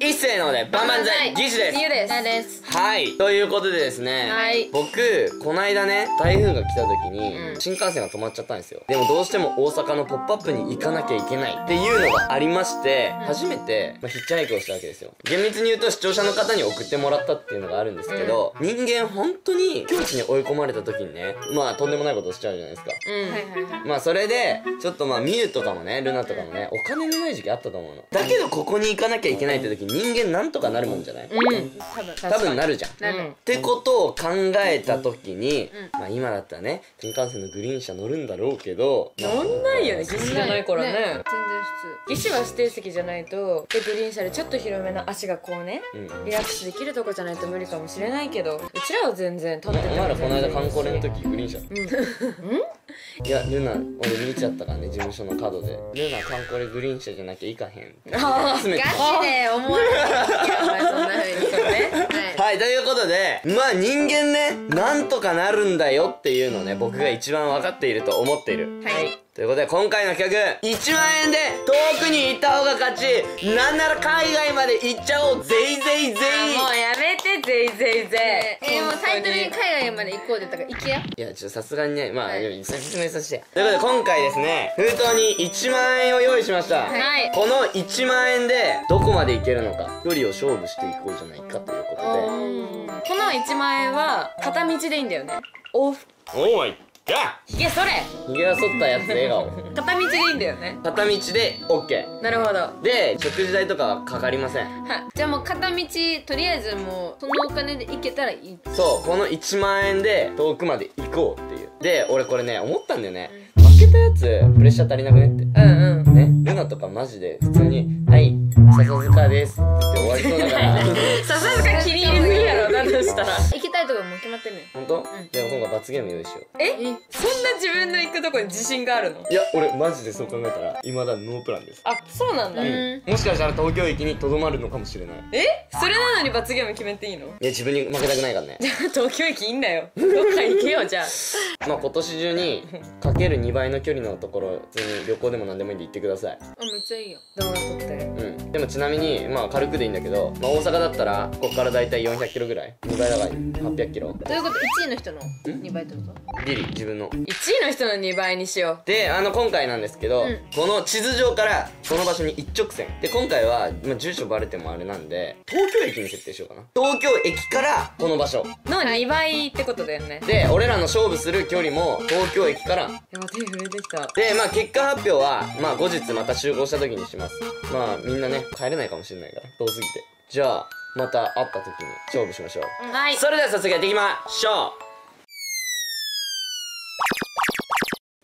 一世ので万々歳ギュジです。はい、ということでですね、はい、僕こないだね台風が来た時に、新幹線が止まっちゃったんですよ。でもどうしても大阪のポップアップに行かなきゃいけないっていうのがありまして、初めて、ヒッチハイクをしたわけですよ。厳密に言うと視聴者の方に送ってもらったっていうのがあるんですけど、人間本当に境地に追い込まれた時にね、とんでもないことをしちゃうじゃないですか。それでちょっとミュウとかもねルナとかもねお金のない時期あったと思うの。だけどここに行かなきゃいけないって時人間なんとかなるもんじゃない？多分なるじゃん。ってことを考えた時に、今だったらね新幹線のグリーン車乗るんだろうけど、乗んないよね。義手じゃないからね。全然普通。義手は指定席じゃないとで、グリーン車でちょっと広めの足がこうねリラックスできるとこじゃないと無理かもしれないけど、うちらは全然立ってて。お前らこの間観光連の時グリーン車。いやルナ俺見ちゃったからね、事務所の角で「ルナ観光でグリーン車じゃなきゃいかへん」ってガチで思わないそんなふうにね。はい、ということで人間ねなんとかなるんだよっていうのをね僕が一番分かっていると思っている。はいということで今回の企画、1万円で遠くに行った方が勝ち、なんなら海外まで行っちゃおうぜいぜいぜい。もうやめてぜいぜいぜい。もうタイトルに海外まで行こうで言ったから行けよ。いやちょっとさすがにね説明させて。ということで今回ですね封筒に1万円を用意しました。はいこの1万円でどこまで行けるのか距離を勝負していこうじゃないかということで、この1万円は片道でいいんだよね。往復。おいひげそれひげは剃ったやつ笑顔。片道でいいんだよね。片道で OK。 なるほど。で食事代とかはかかりません。はいじゃあもう片道とりあえずもうそのお金で行けたらいい。そうこの1万円で遠くまで行こうっていう。で俺これね思ったんだよね、負けたやつプレッシャー足りなくねって。ねルナとかマジで普通に「はい笹塚です」って終わりそうだから。笹塚切り入れすぎやろ。だとしたら行きたいとこもう決まってるよ。ほんと？じゃあ今回罰ゲーム用意しよう。えそんな自分の行くとこに自信があるの？いや俺マジでそう考えたらいまだノープランです。あそうなんだ。もしかしたら東京駅にとどまるのかもしれない。えそれなのに罰ゲーム決めていいの？いや自分に負けたくないからね。じゃあ東京駅いいんだよ。どっか行けよじゃあ。今年中にかける2倍の距離のところ普通に旅行でも何でもいいんで行ってください。あめっちゃいいよ動画撮って。でもちなみに軽くでいいんだけど、大阪だったらここからだいたい400キロぐらい、2倍だから800キロ。ということ1位の人の2倍ってこと？ギリ自分の1位の人の2倍にしよう。で今回なんですけど、この地図上からその場所に一直線で、今回は住所バレてもあれなんで東京駅に設定しようかな。東京駅からこの場所の2倍ってことだよね。で俺らの勝負する距離も東京駅から。やば手震えてきた。で結果発表は後日また集合した時にします。みんなね帰れないかもしれないから遠すぎて。じゃあまた会った時に勝負しましょう。はいそれでは早速やっていきましょ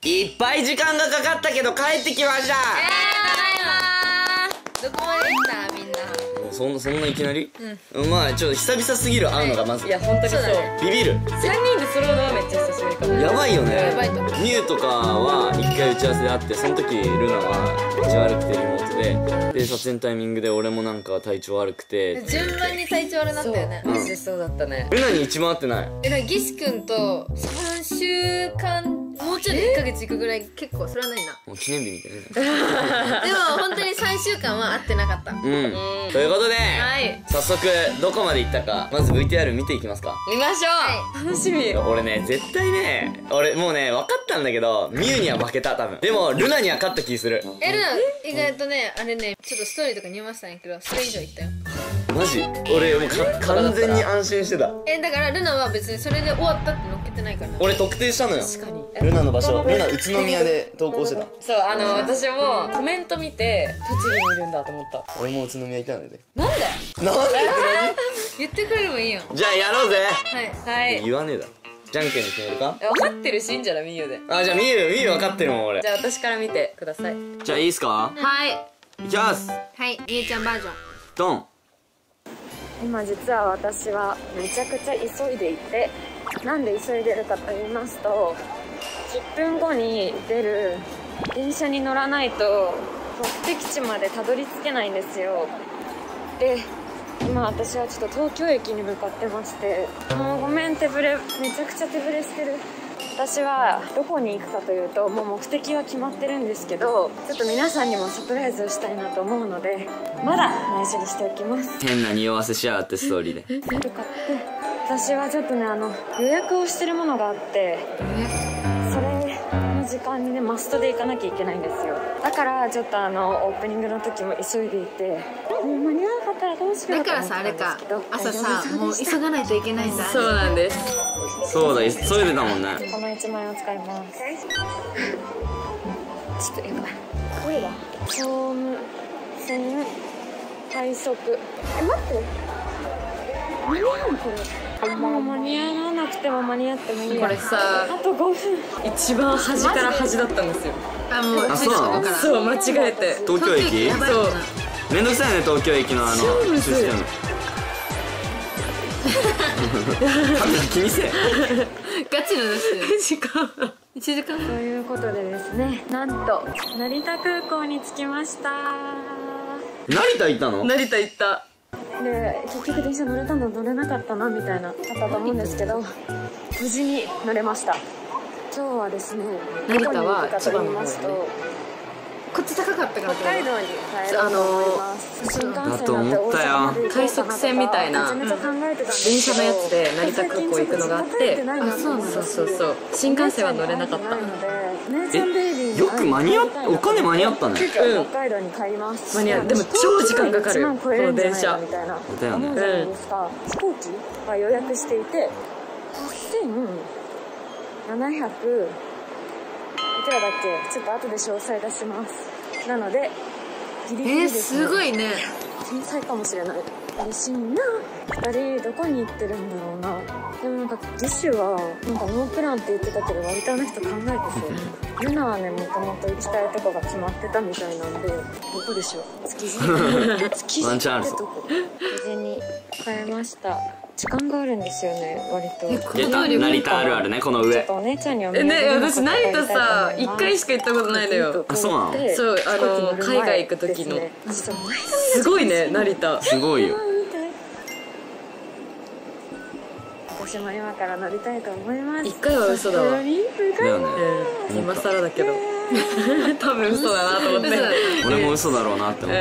う。いっぱい時間がかかったけど帰ってきました。ただいまー。どこまで行ったみんな。もうそんないきなりちょっと久々すぎる会うのがまず。いや本当にそうビビる。3人でそれはめっちゃ久しぶりかも。やばいよね。やばいと思う。ミュウとかは1回打ち合わせで会って、その時ルナは口悪くてリモートで撮影のタイミングで俺もなんか体調悪くて順番に体調悪くなったよね。マジでそうだったね。ルナに一番合ってない。えらい岸くんと3週間、もうちょいで1ヶ月行くぐらい。結構それはないな。もう記念日みたいな。でも本当に3週間は会ってなかった。ということで早速どこまで行ったかまず VTR 見ていきますか。見ましょう。楽しみ。俺ね絶対ね俺もうね分かったんだけどミュウには負けた多分。でもルナには勝った気する。えルナ意外とねあれねちょっとストーリーとかに言いましたんやけどそれ以上行ったよ。マジ？俺もう完全に安心してた。だからルナは別にそれで終わったって乗っけてないから。俺特定したのよ。確かに。ルナの場所、ルナ宇都宮で投稿してた。そう私もコメント見て栃木にいるんだと思った。俺も宇都宮いたんだよ。なんで？なんで？言ってくれればいいやん。じゃあやろうぜ。はい言わねえだろ。じゃんけんで決めるか。分かってるしんじゃないみゆで。あじゃあみゆ分かってるもん俺。じゃあ私から見てください。じゃあいいっすか。はいいきます。はいみゆちゃんバージョンドン。今実は私はめちゃくちゃ急いでいて、なんで急いでるかと言いますと10分後に出る電車に乗らないと目的地までたどり着けないんですよ。で今私はちょっと東京駅に向かってまして、もうごめん手ぶれめちゃくちゃ手ぶれしてる。私はどこに行くかというと、もう目的は決まってるんですけど、ちょっと皆さんにもサプライズをしたいなと思うので、まだ内緒にしておきます。変な匂わせしやがって、ストーリーで。とかって私はちょっとね、予約をしてるものがあって、それの時間にねマストで行かなきゃいけないんですよ。だからちょっとオープニングの時も急いでいて、もう間に合わなかったらどうしようかと思ったんですけど、だからさ、あれか、朝さもう急がないといけないんだ。そうなんです。そうだ、急いでたもんね。この1万円を使います。ちょっとやばい、これだ。ホーム線快速、待って、間に合うのこれ。もう間に合わなくても間に合ってもいいや。これさ、あと5分。一番端から端だったんですよ。あ、もう端から。そう、間違えて。東京駅。そう、めんどくさいね、東京駅のシステム。気にせえ。ガチのですよ。1時間。ということでですね、なんと成田空港に着きました。成田行ったの？成田行った。で、結局電車乗れたの乗れなかったなみたいなだったと思うんですけど、無事に乗れました。今日はですね、成田は千葉の方。こっち高かったから北海道に帰ろうと思います。だと思ったよ。快速線みたいな電車のやつで成田空港行くのがあって、あ、そうそうそう、新幹線は乗れなかった。え、よく間に合った。お金間に合ったね。うん、北海道に帰ります。間に合う。でも超時間かかるよ、この電車。だよね。飛行機は予約していて8700いくらだっけ、ちょっと後で詳細出します。なのでギリギリですね。すごいね。天才かもしれない。嬉しいな。2人どこに行ってるんだろうな。でもなんか次週はなんかノープランって言ってたけど、割とあの人考えてそう。ルナはね、もともと行きたいとこが決まってたみたいなんで、どこでしょう。築地。築地ってとこ。築地に変えました。時間があるんですよね、割と。出た、成田あるあるね、この上。ちょっとお姉ちゃんにお願いします。え、ね、私成田さ、1回しか行ったことないのよ。あ、そうなの。そう、海外行く時の。すごいね、成田。すごいよ。私も今から乗りたいと思います。1回は嘘だわ。だよね。今更だけど。多分嘘だなと思って。俺も嘘だろうなって思っ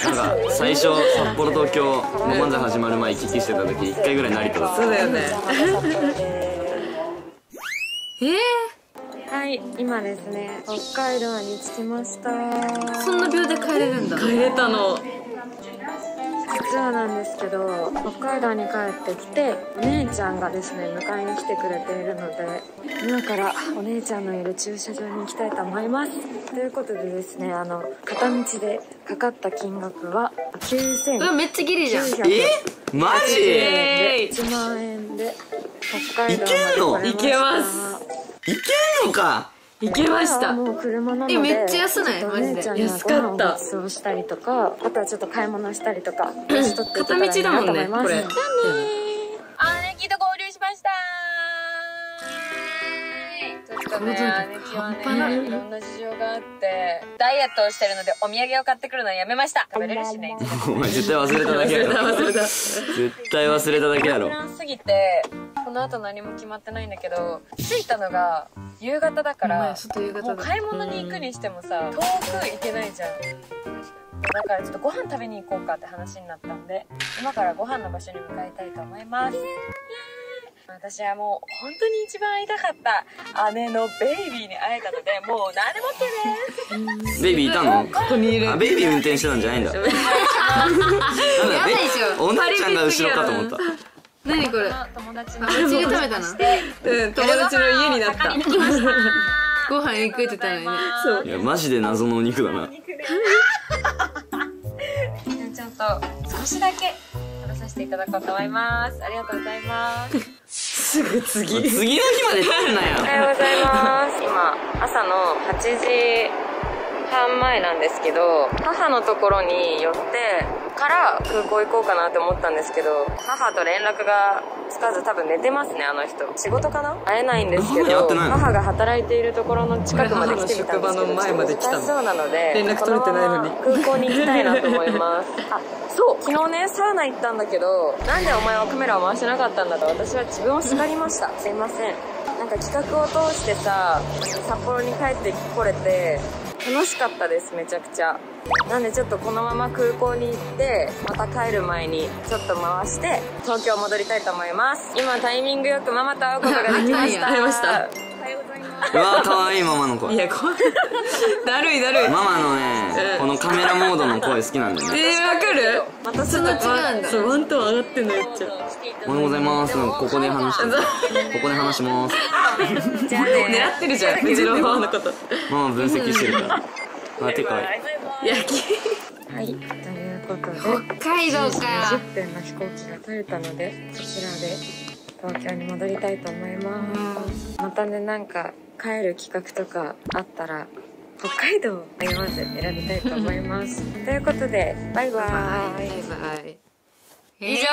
た。なんか最初札幌東京の漫才始まる前行き来してた時、1回ぐらい成田だった。そうだよね。はい、今ですね、北海道に着きました。そんな秒で帰れるんだ。帰れたの。実はなんですけど、北海道に帰ってきて、お姉ちゃんがですね迎えに来てくれているので、今からお姉ちゃんのいる駐車場に行きたいと思います。ということでですね、片道でかかった金額は9900円。うわ、めっちゃギリじゃん。マジで1万円で北海道まで来れました。いけんの？いけます。いけんのか。行けました。もう車なので、え、めっちゃ安ない？マジで。安かった。ご馳走したりとか、あとはちょっと買い物したりとか、しとっていただいて。片道だもんね、これ。じゃねー。姉貴と合流しましたー。ちょっとね、姉貴はね、いろんな事情があって、ダイエットをしてるのでお土産を買ってくるのはやめました。食べれるしね。お前絶対忘れただけやろ。絶対忘れただけやろ。すぎて、この後何も決まってないんだけど、着いたのが夕方だから、もう買い物に行くにしてもさ、遠く行けないじゃん。だからちょっとご飯食べに行こうかって話になったんで、今からご飯の場所に向かいたいと思います。私はもう本当に一番会いたかった姉のベイビーに会えたので、もう何でもってねー。ベイビーいたの？ここにいる。あ、ベイビー運転してたんじゃないんだ。やばいでしょ。お姉ちゃんが後ろかと思った。何これ？友達の家で食べたの？うん、友達の家になった。ご飯行くって言ったのにね。そう。いや、マジで謎のお肉だな。ちょっと少しだけ食べさせていただこうと思います。ありがとうございます。すぐ次。次の日まで食べるなよ。おはようございます。今朝の8時半前なんですけど、母のところに寄ってから空港行こうかなって思ったんですけど、母と連絡がつかず多分寝てますね。あの人仕事かな。会えないんですけど、母が働いているところの近くまで来てみたんですけど、職場の前まで来たの。そうなので連絡取れてないのに空港に行きたいなと思います。あ、そう、昨日ねサウナ行ったんだけど、なんでお前はカメラを回してなかったんだと私は自分を叱りました。すいません。なんか企画を通してさ、札幌に帰ってこれて楽しかったです、めちゃくちゃ。なんでちょっとこのまま空港に行って、また帰る前にちょっと回して、東京戻りたいと思います。今タイミングよくママと会うことができました。会えました。おはようございます。うわー、かわいいママの声。いや、だるいだるい。ママのね、このカメラモードの声好きなんだよね。わかる？またその違うんだ。そう、ワントーン上がってんのめっちゃ。おはようございます。ここで話してここで話します。じゃあね、狙ってるじゃん、うちのママのこと。ママ分析してるから。あ、てかい。はい、ということで北海道から10分の飛行機が取れたので、こちらで東京に戻りたいと思います。またね、なんか帰る企画とかあったら北海道をまず選びたいと思います。ということでバイバーイ。以上で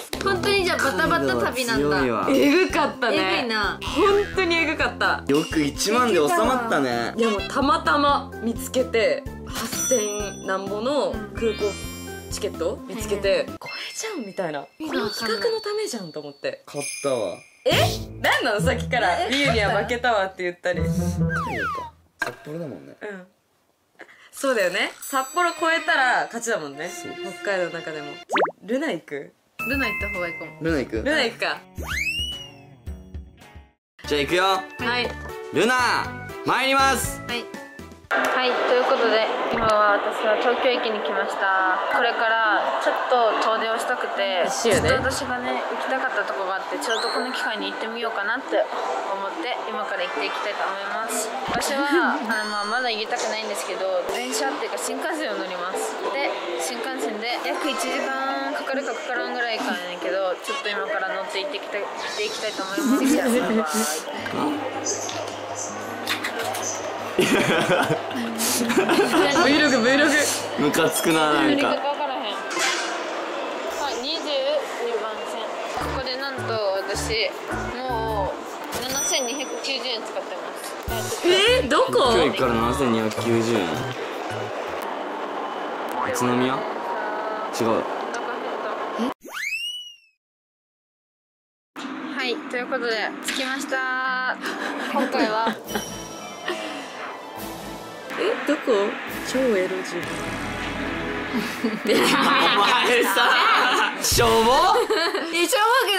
す。本当にじゃあバタバタ旅なんだ。えぐかったね。えぐいな。本当にえぐかった。よく1万で収まったね。いや、もうたまたま見つけて8000なんぼの空港チケット見つけて、これじゃんみたいな、この企画のためじゃんと思って買ったわ。え、なんなの、さっきからリュウには負けたわって言ったり。札幌だもんね。うん、そうだよね。札幌超えたら勝ちだもんね。北海道の中でも。ルナ行く？ルナ行った方がいいかも。ルナ行く？ルナ行くか。じゃあ行くよ。はい、ルナ参ります。はいはい、ということで今は私は東京駅に来ました。これからちょっと遠出をしたくて、ちょっと私がね行きたかったとこがあって、ちょうどこの機会に行ってみようかなって思って今から行っていきたいと思います。私はまだ行きたくないんですけど、電車っていうか新幹線を乗ります。で、新幹線で約1時間かかるかかからんぐらいかねんけど、ちょっと今から乗って行っていきたいと思います。じゃあVlog ムカつくな、なんか。はい、22番線。ここでなんと私もう7290円使ってます。どこ？東京駅から7290円。宇都宮？違う。はい、ということで着きました。今回はどこ？超エロジお前さ、しょぼしょぼく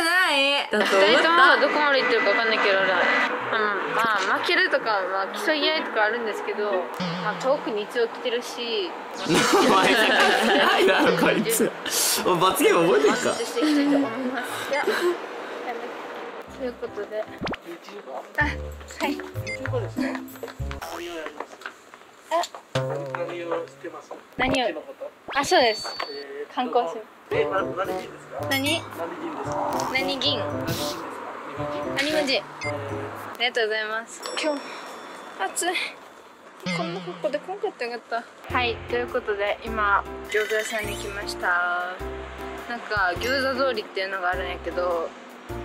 ないだと思った。2人ともどこまで行ってるか分かんないけど、負けるとか、競い合いとかあるんですけど、遠くに一応来てるし。お前さ、ないだろこいつ。罰ゲーム覚えてるか。ということではいですね。何を？あ、そうです。観光する。何？何銀？何文字？ありがとうございます。今日暑い。こんな格好で来なかったよかった。はい、ということで今餃子屋さんに来ました。なんか餃子通りっていうのがあるんやけど、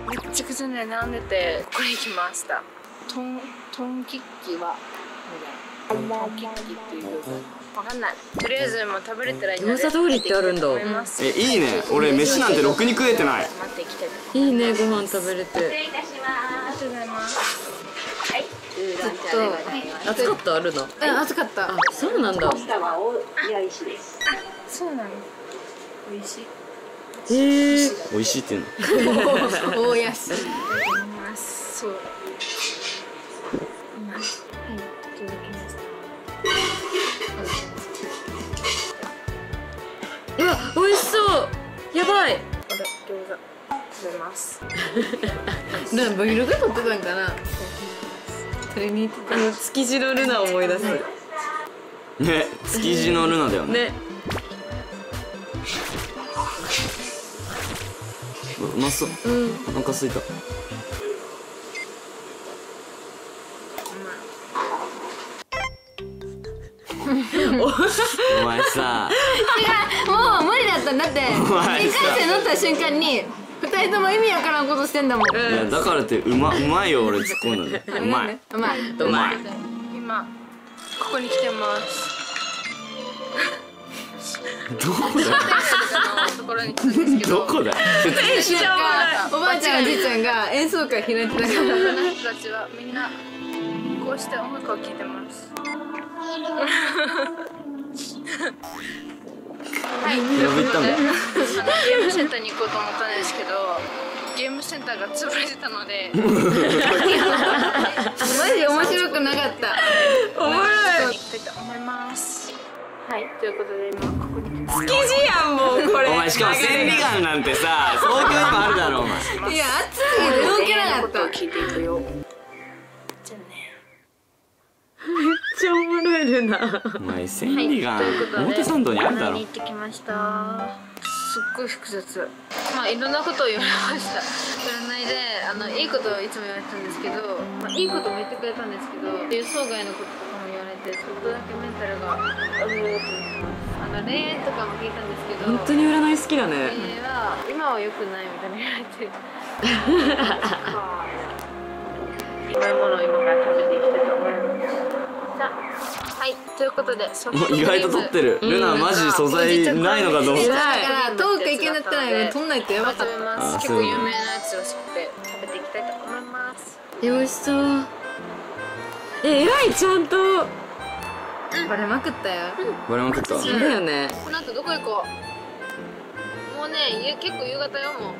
めっちゃくちゃね並んでて、ここに来ました。トンキッキは。キッキっていうわかんない。とりあえずもう食べれたらいいな。餃子通りってあるんだ。いいね。俺飯なんてろくに食えてない。いいね、ご飯食べれて。失礼いたします。ありがとうございます。はい、暑かった。あるの？うん、暑かった。あ、そうなんだ。そうなんだ。おいしい。おいしいっていうの。おやすみ。そう、うわ、美味しそう。やばい。あれ、餃子食べます。なんか色が撮ってたんかな。それに築地のルナを思い出すね。築地のルナだよね。うまそう。お腹すいた。お前さ、違う、もう無理だったんだって。1回戦乗った瞬間に2人とも意味わからんことしてんだもん。だからってうまいよ。俺突っ込んだね。うまい。今ここに来てます。どこだよ。説明しよう。おばあばあちゃんおじいちゃんが演奏会開いてたからその人たちはみんなこうして音楽を聴いてます。はい、ゲームセンターに行こうと思ったんですけどゲームセンターが潰れてたのでマジで面白くなかった。おもろい。行きたいと思います。はい、ということで今ここに好きじやん。もうこれお前しかも千里眼なんてさそういうのあるだろう。お前いや熱い動けなかった。聞いていくよ。じゃあね。めっちゃおもろいるなお前。千里眼表参道にあるだろ。行ってきました。すっごい複雑。まあいろんなことを言われました。占いでいいことをいつも言われてたんですけど、まあ、いいことも言ってくれたんですけど予想外のこととかも言われてちょっとだけメンタルが危ないと思います。恋愛とかも聞いたんですけど本当に占い好きだね。恋愛は今は良くないみたいに言われてうまいものを今から食べていきたいと思います。はい、ということで意外と撮ってる。ルナマジ素材ないのかと思ってだから遠く行けなくなるの撮んないとやばかった。結構有名なやつらしくて食べていきたいと思います。美味しそう。えらいちゃんとバレまくったよ。バレまくっただよね。この後どこ行こう。もうね結構夕方よ。もう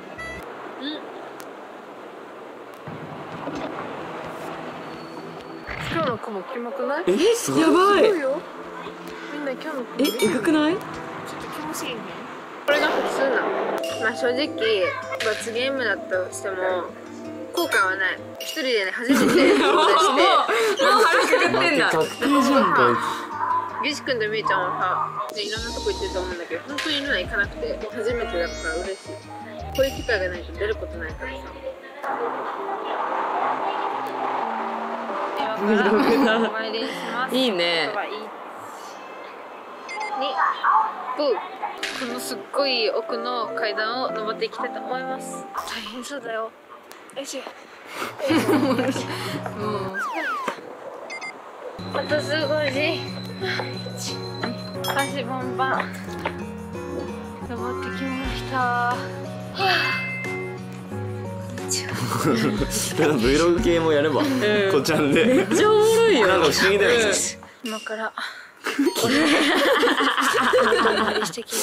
今日の雲キモくない？え、すごい。やばい。みんな今日の雲え、えぐくない？ちょっと気持ちいいね。これが普通なの。まあ正直罰ゲームだったとしても後悔はない。一人でね初めてしてもう腹くくってんだ。確定じゃん。ゲシ君とみーちゃんはさ、いろんなとこ行ってると思うんだけど、本当にいるのは行かなくて初めてだったら嬉しい。こういう機会がないと出ることないからさ。いいね。このすっごい奥の階段を登っていきたいと思います。大変そうだよ。よいしょ。あと5時。足ボンバン。登ってきました。はあ。Vlog 系もやればこちゃんでめっちゃおもろいよ。なんか不思議だよね。今からお参りしていき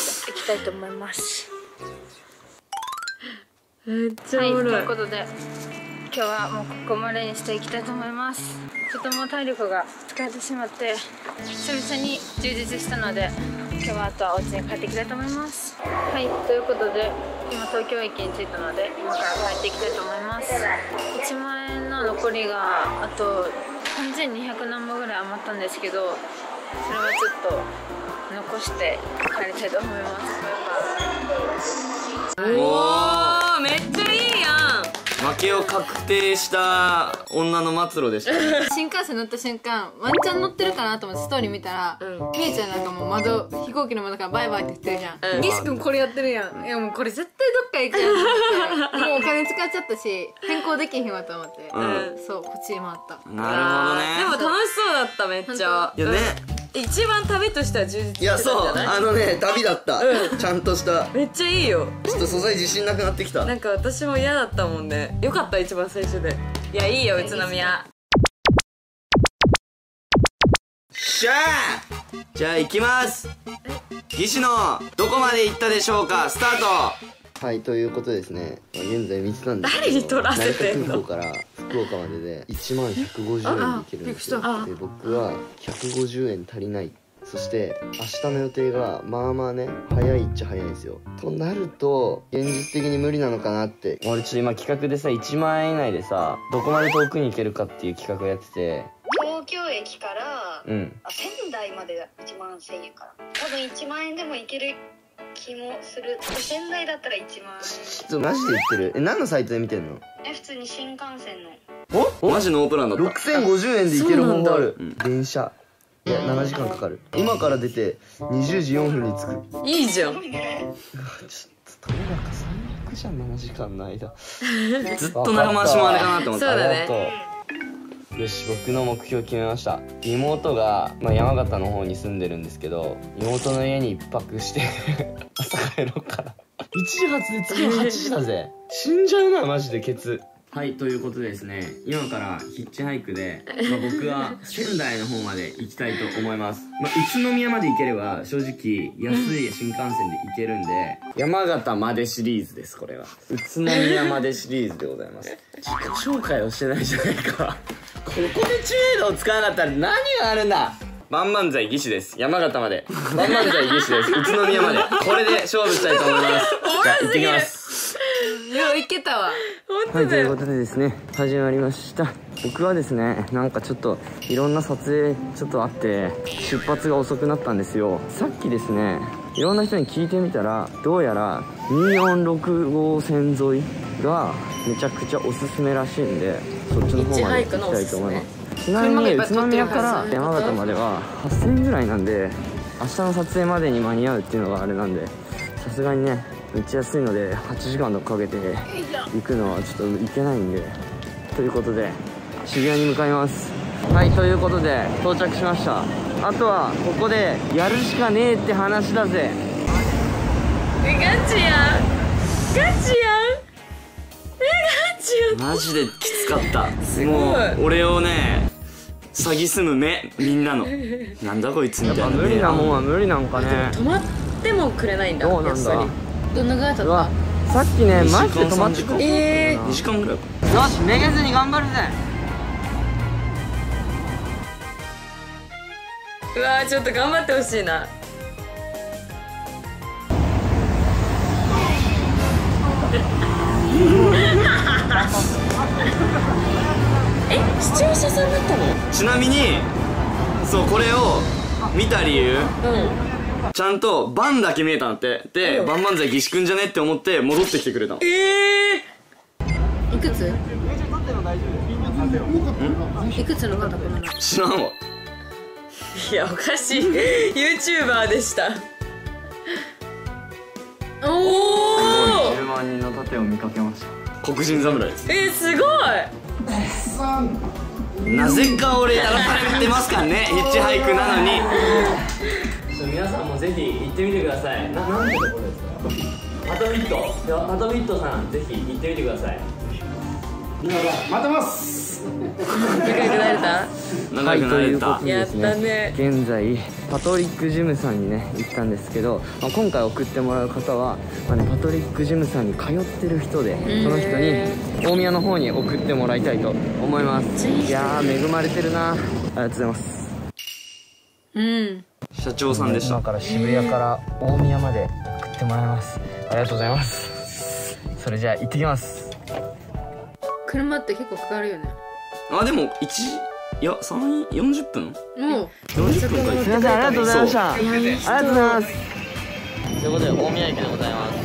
たいと思います。めっちゃおもろい。ということで今日はもうここまでにしていきたいと思います。ちょっともう体力が疲れてしまって久々に充実したので今日はあとはお家に帰っていきたいと思います。はい、ということで今東京駅に着いたので今から帰っていきたいと思います。1万円の残りがあと3200何本ぐらい余ったんですけどそれはちょっと残して帰りたいと思います。おお、めっちゃいいやん。負けを確定した女の末路でした、ね、新幹線乗った瞬間ワンチャン乗ってるかなと思ってストーリー見たら、みーちゃんなんかもう窓飛行機の窓からバイバイって言ってるじゃん、西君これやってるやん。いやもうこれ絶対どっか行くやんってもうお金使っちゃったし変更できへんわと思って、そうこっちへ回った。なるほどね。でも楽しそうだった。めっちゃいやね一番旅としては充実してたんじゃない？いやそう旅だった、ちゃんとした。めっちゃいいよ。ちょっと素材自信なくなってきた。なんか私も嫌だったもんね。よかった一番最初で。いやいいよ宇都宮。じゃあ行きます。岸のどこまで行ったでしょうか。スタート。はい、ということでですね現在見てたんですけど誰に取らせてんの。成田空港から福岡までで1万150円で行けるんですよ。で僕は150円足りない。そして明日の予定がまあまあね早いっちゃ早いんですよ。となると現実的に無理なのかなって。俺ちょっと今企画でさ1万円以内でさどこまで遠くに行けるかっていう企画をやってて東京駅から、仙台までだ1万1000円から多分1万円でも行ける気もする。仙台だったら1万円。ちょっとマジで言ってる。え何のサイトで見てんの。え普通に新幹線のマジノープランだった。6050円で行ける方法ある。電車いや7時間かかる。今から出て20時4分に着く。いいじゃん。ちょっとどれだか最悪じゃん7時間の間ずっと長回しもあれかなと思って。そうだね。よし僕の目標決めました。妹が、山形の方に住んでるんですけど妹の家に1泊して朝帰ろうかな1時発で次は8時だぜ。死んじゃうなマジでケツ。はい、ということでですね、今からヒッチハイクで、僕は仙台の方まで行きたいと思います。宇都宮まで行ければ、正直、安い新幹線で行けるんで、山形までシリーズです、これは。宇都宮までシリーズでございます。自己紹介をしてないじゃないか。ここで知名度を使わなかったら何があるんだ。万々歳義士です。山形まで。万々歳義士です。宇都宮まで。これで勝負したいと思います。じゃあ、行ってきます。よういけたわ。はい、ということでですね、始まりました。僕はですね、なんかちょっといろんな撮影ちょっとあって出発が遅くなったんですよ。さっきですね、いろんな人に聞いてみたら、どうやら246号線沿いがめちゃくちゃおすすめらしいんで、そっちの方まで行きたいと思います。ちなみに宇都宮から山形までは8000円ぐらいなんで、明日の撮影までに間に合うっていうのがあれなんで、さすがにね、めっちゃ安いので8時間かけて行くのはちょっと行けないんで、ということで渋谷に向かいます。はい、ということで到着しました。あとはここでやるしかねえって話だぜ。ガチやんガチやんガチやん、マジできつかったもう俺をね詐欺すむ目、みんなのなんだこいつみたいな。無理なもんは無理なんかね。止まってもくれないんだ。そうなんだ。どんなぐらいだった？さっきね、マジで止まってくる。2時間ぐらい。よし、めげずに頑張るぜ。うわー、ちょっと頑張ってほしいな。え、視聴者さんだったの？ちなみに、そう、これを見た理由、ちゃんとバンだけ見えたんだって。で、バンバンザイ義士くんじゃねって思って戻ってきてくれたの。いくつ？いくつの方かな？知らんわ。いや、おかしい。YouTuber でした。おお。10万人の盾を見かけました。黒人侍です。すごい。なぜか俺やらされてますからね。ヒッチハイクなのに。皆さんもぜひ行ってみてください。なんてところですか？ハトビットさん、ぜひ行ってみてください。みんなが待ってます。仲良くなれたやったね。現在パトリック・ジムさんにね行ったんですけど、今回送ってもらう方は、パトリック・ジムさんに通ってる人で、その人に大宮の方に送ってもらいたいと思います。いやー、恵まれてるな。ありがとうございます。社長さんでした。今から渋谷から大宮まで送ってもらいます。ありがとうございます。それじゃあ行ってきます。車って結構かかるよね。あ、でも1、いや3、40分40分か。すみません、ありがとうございました。ありがとうございます。ということで大宮駅でございます。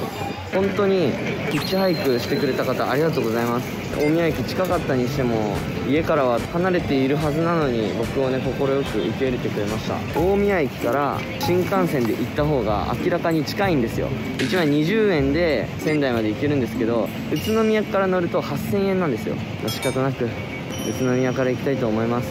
本当にヒッチハイクしてくれた方、ありがとうございます。大宮駅近かったにしても、家からは離れているはずなのに、僕をね快く受け入れてくれました。大宮駅から新幹線で行った方が明らかに近いんですよ。1枚20円で仙台まで行けるんですけど、宇都宮から乗ると8000円なんですよ。仕方なく宇都宮から行きたいと思います。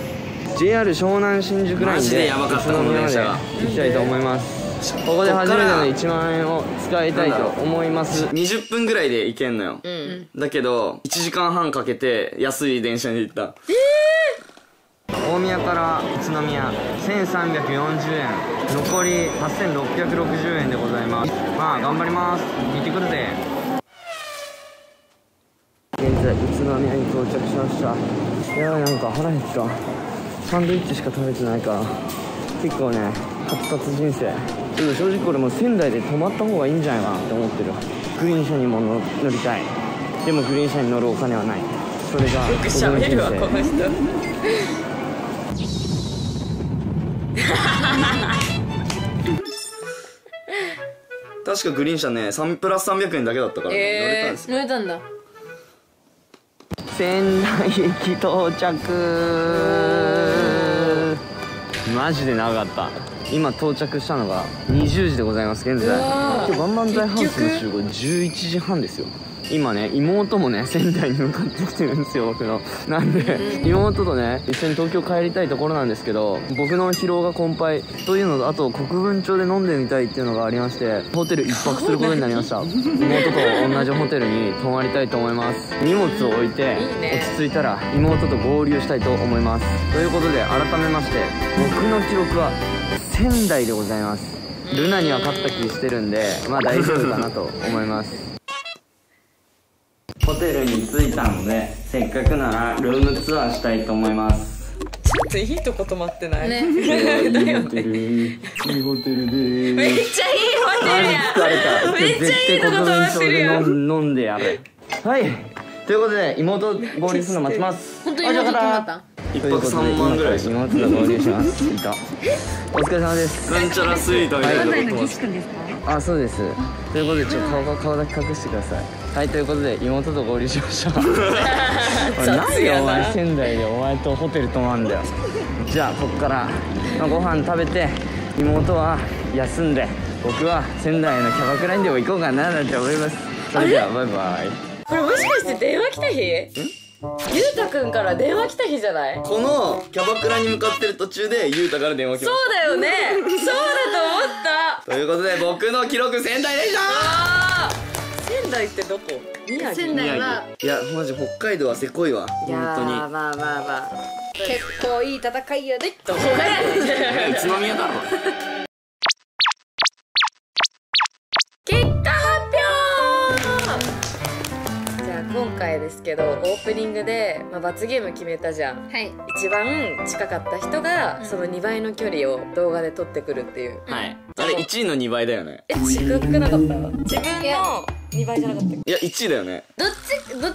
JR 湘南新宿ラインで宇都宮まで行きたいと思います。ここで初めての1万円を使いたいと思います。20分ぐらいで行けんのよ、だけど1時間半かけて安い電車に行った。大宮から宇都宮1340円、残り8660円でございます。まあ頑張ります。行ってくるぜ。現在宇都宮に到着しました。いや、なんか腹減った。サンドイッチしか食べてないから、結構ね発達人生。ちょっと正直これもう仙台で泊まった方がいいんじゃないかなって思ってる。グリーン車にも乗りたい。でもグリーン車に乗るお金はない。それがよくしゃべるわこの人。確かグリーン車ね3プラス300円だけだったから、ね、乗れたんです。乗れたんだ。仙台駅到着。マジで長かった。今到着したのが20時でございます。現在今日万々歳ハウスの集合11時半ですよ。今ね、妹もね、仙台に向かってきてるんですよ、僕の。なんで、妹とね、一緒に東京帰りたいところなんですけど、僕の疲労が困憊というのと、あと国分町で飲んでみたいっていうのがありまして、ホテル一泊することになりました。妹と同じホテルに泊まりたいと思います。荷物を置いて、落ち着いたら妹と合流したいと思います。ということで、改めまして、僕の記録は仙台でございます。ルナには勝った気してるんで、まあ大丈夫かなと思います。ホテルに着いたので、せっかくならルームツアーしたいと思います。ちょっといいとこ泊まってない？ね。いいホテル、いいホテルでー。めっちゃいいホテルや。めっちゃいいとこ泊まってるよ。飲んでやる。はい。ということで妹合流するの待ちます。本当に妹決まった。一泊3万ぐらいします。お疲れ様です。なんちゃらスイートみたいなこと言ってます。あ、そうです。ということで、ちょっと顔だけ隠してください。はい、ということで、妹と合流しました。なんでお前仙台でお前とホテル泊まんだよ。じゃあ、ここからご飯食べて、妹は休んで、僕は仙台のキャバクラにでも行こうかななんて思います。それでは、バイバイ。これもしかして電話来た日？ゆうたくんから電話来た日じゃない？このキャバクラに向かってる途中でゆうたから電話来ました。そうだよね。そうだと思った。ということで、僕の記録仙台でした。仙台ってどこ？宮城。仙台は、いやマジ北海道はせこいわ本当に。まあまあまあ、結構いい戦いやで。どこだよ。宇都宮だろ。結果発表。今回ですけど、オープニングで、まあ、罰ゲーム決めたじゃん、はい、一番近かった人が、うん、その2倍の距離を動画で撮ってくるっていう、はい、あれ1位の2倍だよね。え、ちくっくなかった？自分の2倍じゃなかった？いや1位だよね。どっ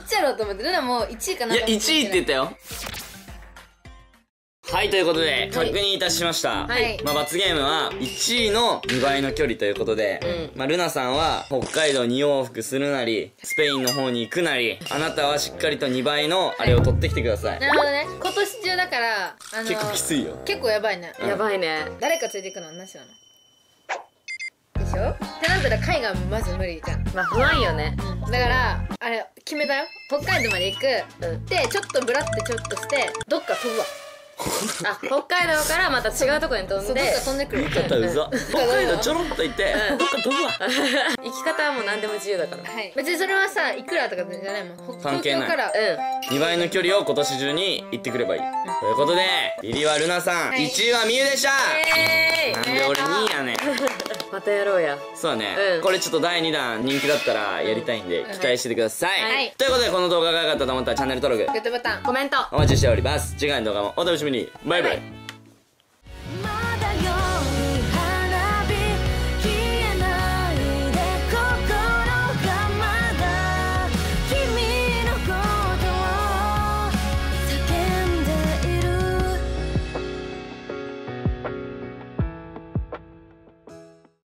ちやろうと思って。ルナも1位かな。いや1位って言ったよ。はい、ということで、確認いたしました。はい。まあ、罰ゲームは、1位の2倍の距離ということで、まあ、ルナさんは、北海道に往復するなり、スペインの方に行くなり、あなたはしっかりと2倍の、あれを取ってきてください。なるほどね。今年中だから、結構きついよ。結構やばいね。やばいね。誰かついていくのはなしなの？でしょ？ってなったら、海外もまず無理じゃん。まあ、不安よね。だから、あれ、決めたよ。北海道まで行く。で、ちょっとブラってちょっとして、どっか飛ぶわ。あ、北海道からまた違うとこに飛んで、どっか飛んでくる。北海道ちょろっと行って、どっか飛ぶわ。行き方はもう何でも自由だから。別にそれはさ、いくらとかじゃないもん。関係ない。2倍の距離を今年中に行ってくればいい。ということで、リリはルナさん、1位はミユでした。なんで俺2位やねん。またやろうや。そうね。これちょっと第2弾人気だったらやりたいんで、期待しててください。ということで、この動画が良かったと思ったらチャンネル登録、グッドボタン、コメントお待ちしております。次回の動画もお楽しみに。バイバイ。